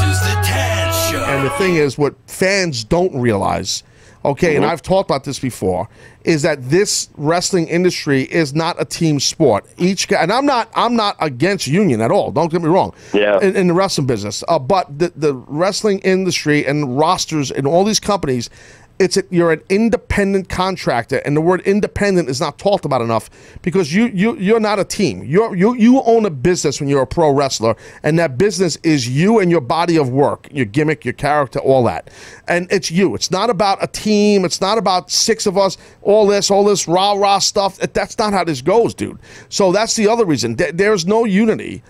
This is the Tad Show. And the thing is, what fans don't realize, okay, and I've talked about this before, is that this wrestling industry is not a team sport. Each guy, and I'm not against union at all. Don't get me wrong. Yeah. In the wrestling business, but the wrestling industry and rosters in all these companies, you're an independent contractor, and the word independent is not talked about enough because you're not a team. You own a business when you're a pro wrestler, and that business is you and your body of work, your gimmick, your character, all that. And it's you. It's not about a team. It's not about six of us, all this rah-rah stuff. That's not how this goes, dude. So that's the other reason. There's no unity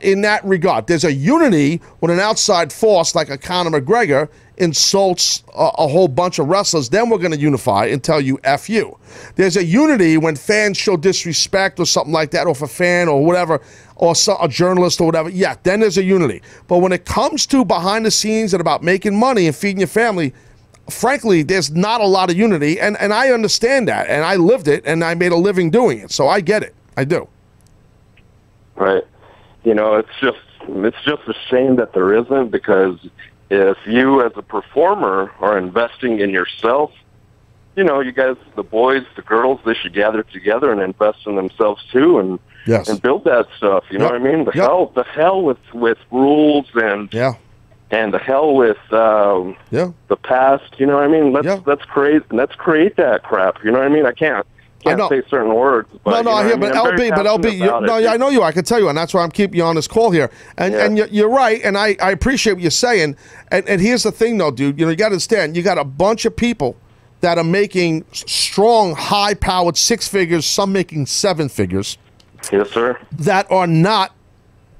in that regard. There's a unity when an outside force like a Conor McGregor insults a whole bunch of wrestlers. Then we're going to unify and tell you F you. There's a unity when fans show disrespect or something like that, or if a fan or whatever, or a journalist or whatever, yeah, then there's a unity. But when it comes to behind the scenes and about making money and feeding your family, frankly, there's not a lot of unity, and I understand that, and I lived it, and I made a living doing it, so I get it. I do. Right. You know, it's just a shame that there isn't, because if you as a performer are investing in yourself, you know, you guys, the boys, the girls, they should gather together and invest in themselves too, and yes, and build that stuff. You know what I mean? The hell with rules and and the hell with the past. You know what I mean? Let's create that crap. You know what I mean? I can't say certain words. But, no, you know, I mean, but LB, I know you. I can tell you, and that's why I'm keeping you on this call here. And you're right, and I appreciate what you're saying. And here's the thing, though, dude. You know, you got to understand, you got a bunch of people that are making strong, high-powered six figures, some making seven figures. Yes, sir. That are not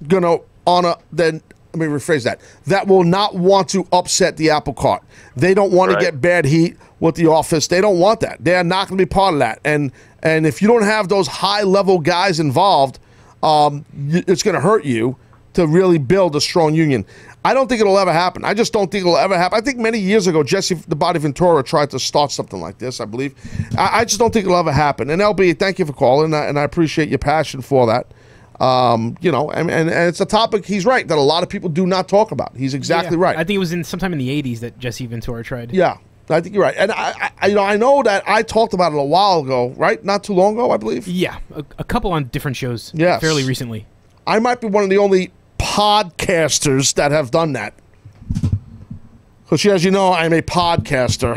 going to honor the... Let me rephrase that. That will not want to upset the apple cart. They don't want to get bad heat with the office. They don't want that. They are not going to be part of that. And if you don't have those high-level guys involved, it's going to hurt you to really build a strong union. I don't think it'll ever happen. I just don't think it'll ever happen. I think many years ago, Jesse the Body Ventura tried to start something like this, I believe. I just don't think it'll ever happen. And LB, thank you for calling, and I appreciate your passion for that. You know, and it's a topic, he's right, that a lot of people do not talk about. He's exactly right. I think it was sometime in the 80s that Jesse Ventura tried. Yeah, I think you're right. And I know that I talked about it a while ago, right? Not too long ago, I believe. Yeah, a couple on different shows. Yes, fairly recently. I might be one of the only podcasters that have done that. Because, as you know, I'm a podcaster.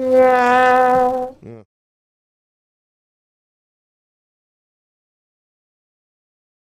Yeah.